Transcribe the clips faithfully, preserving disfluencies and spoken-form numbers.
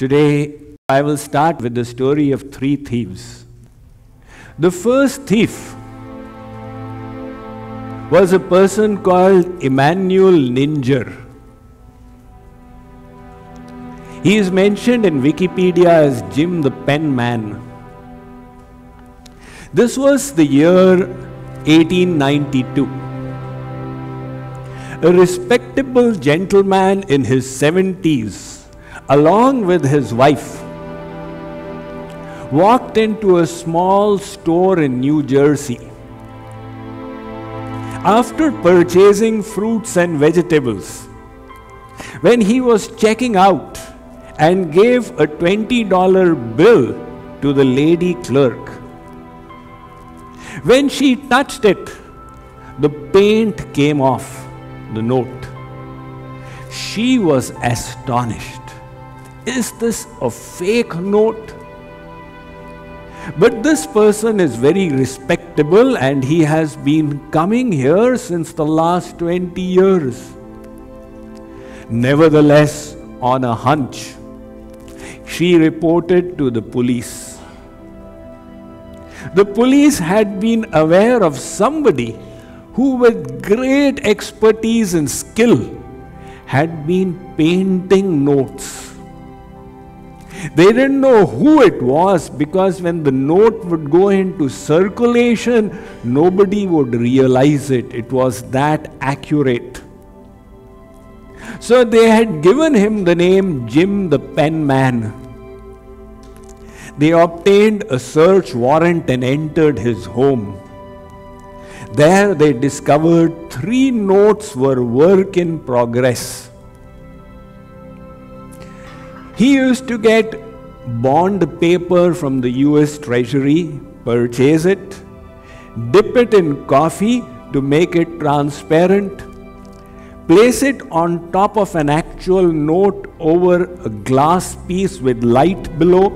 Today, I will start with the story of three thieves. The first thief was a person called Emmanuel Ninger. He is mentioned in Wikipedia as Jim the Penman. This was the year eighteen ninety-two. A respectable gentleman in his seventies, along with his wife, walked into a small store in New Jersey. After purchasing fruits and vegetables, when he was checking out and gave a twenty dollar bill to the lady clerk, when she touched it, the paint came off the note. She was astonished. Is this a fake note? But this person is very respectable and he has been coming here since the last twenty years. Nevertheless, on a hunch, she reported to the police. The police had been aware of somebody who, with great expertise and skill, had been painting notes. They didn't know who it was, because when the note would go into circulation, nobody would realize it. It was that accurate. So they had given him the name Jim the Penman. They obtained a search warrant and entered his home. There they discovered three notes were work in progress. He used to get bond paper from the U S Treasury, purchase it, dip it in coffee to make it transparent, place it on top of an actual note over a glass piece with light below.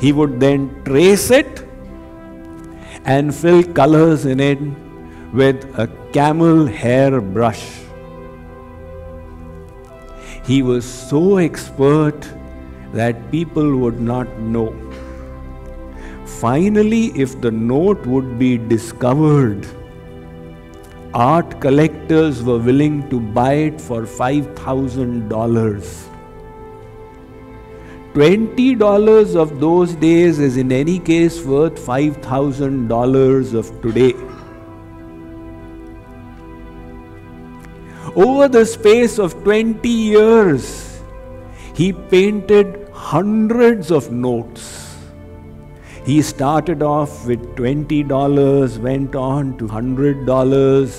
He would then trace it and fill colors in it with a camel hair brush. He was so expert that people would not know. Finally, if the note would be discovered, art collectors were willing to buy it for five thousand dollars. twenty dollars of those days is in any case worth five thousand dollars of today. Over the space of twenty years, he painted hundreds of notes. He started off with twenty dollars, went on to one hundred dollars.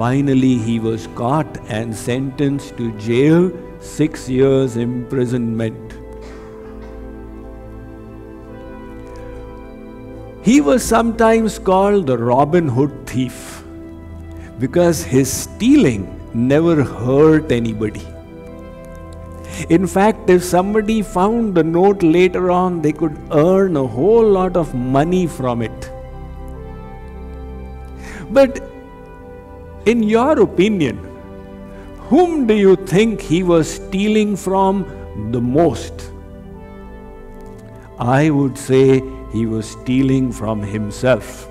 Finally, he was caught and sentenced to jail, six years imprisonment. He was sometimes called the Robin Hood thief because his stealing never hurt anybody. In fact, if somebody found the note later on, they could earn a whole lot of money from it. But in your opinion, whom do you think he was stealing from the most? I would say he was stealing from himself.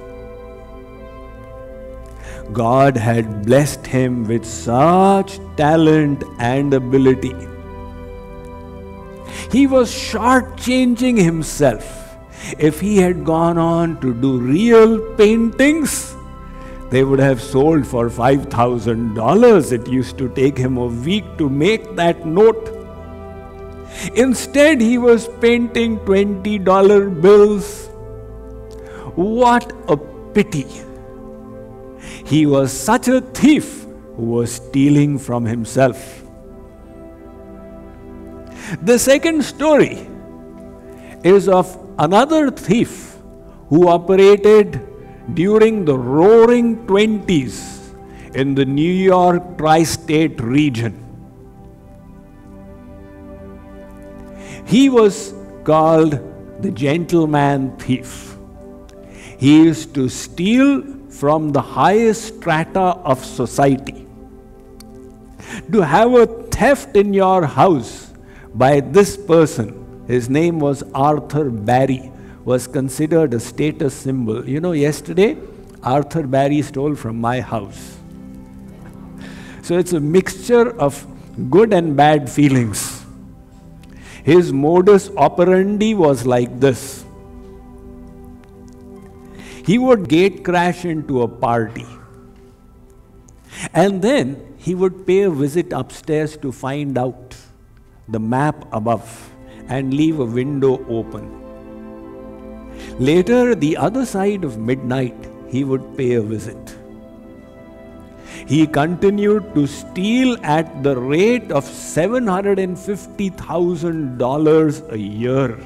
God had blessed him with such talent and ability. He was shortchanging himself. If he had gone on to do real paintings, they would have sold for five thousand dollars. It used to take him a week to make that note. Instead, he was painting twenty dollar bills. What a pity! He was such a thief who was stealing from himself. The second story is of another thief who operated during the Roaring Twenties in the New York Tri-State region. He was called the gentleman thief. He used to steal from the highest strata of society. To have a theft in your house by this person, his name was Arthur Barry, was considered a status symbol. You know, yesterday, Arthur Barry stole from my house. So it's a mixture of good and bad feelings. His modus operandi was like this. He would gate crash into a party. And then he would pay a visit upstairs to find out the map above and leave a window open. Later, the other side of midnight, he would pay a visit. He continued to steal at the rate of seven hundred fifty thousand dollars a year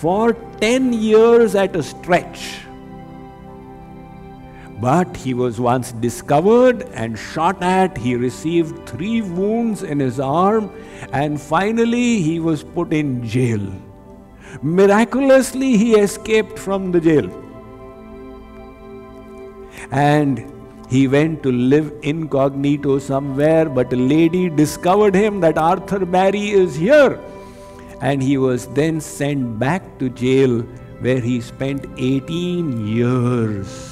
for ten years at a stretch. But he was once discovered and shot at. He received three wounds in his arm, and finally he was put in jail. Miraculously, he escaped from the jail. And he went to live incognito somewhere, but a lady discovered him that Arthur Barry is here. And he was then sent back to jail, where he spent eighteen years.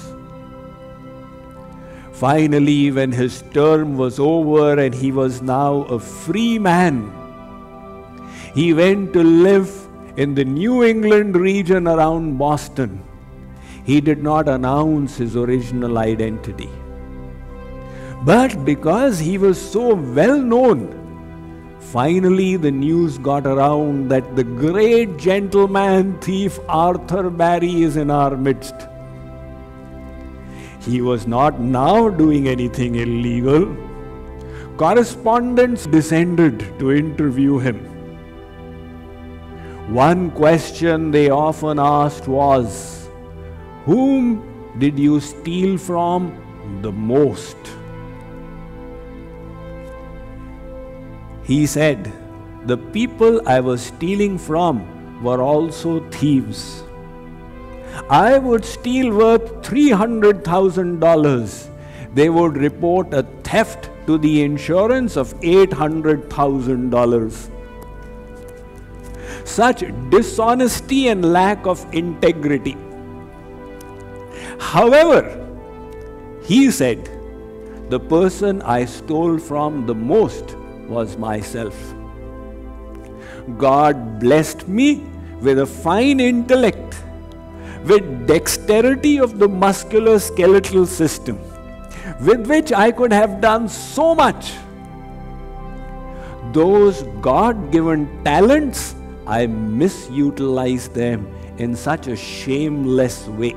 Finally, when his term was over and he was now a free man, he went to live in the New England region around Boston. He did not announce his original identity. But because he was so well known, finally the news got around that the great gentleman thief Arthur Barry is in our midst. He was not now doing anything illegal. Correspondents descended to interview him. One question they often asked was, "Whom did you steal from the most?" He said, "The people I was stealing from were also thieves. I would steal worth three hundred thousand dollars. They would report a theft to the insurance of eight hundred thousand dollars. Such dishonesty and lack of integrity. However," he said, "the person I stole from the most was myself. God blessed me with a fine intellect, with dexterity of the musculoskeletal system, with which I could have done so much. Those God-given talents, I misutilize them in such a shameless way."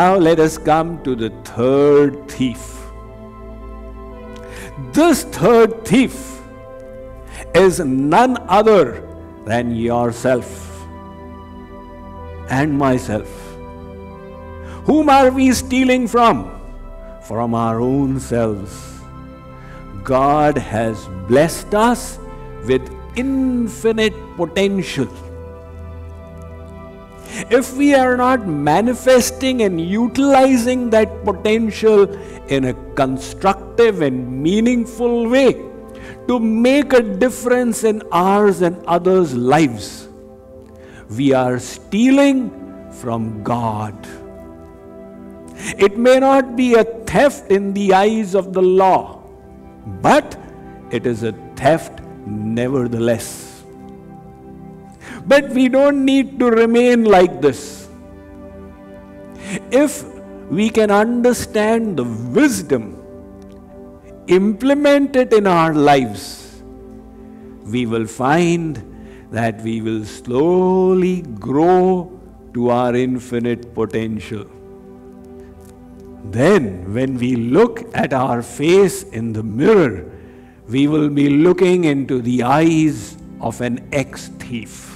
Now let us come to the third thief. This third thief is none other than yourself and myself. Whom are we stealing from? From our own selves. God has blessed us with infinite potential. If we are not manifesting and utilizing that potential in a constructive and meaningful way, to make a difference in ours and others' lives, we are stealing from God. It may not be a theft in the eyes of the law, but it is a theft nevertheless. But we don't need to remain like this. If we can understand the wisdom, implement it in our lives, we will find that we will slowly grow to our infinite potential. Then, when we look at our face in the mirror, we will be looking into the eyes of an ex-thief.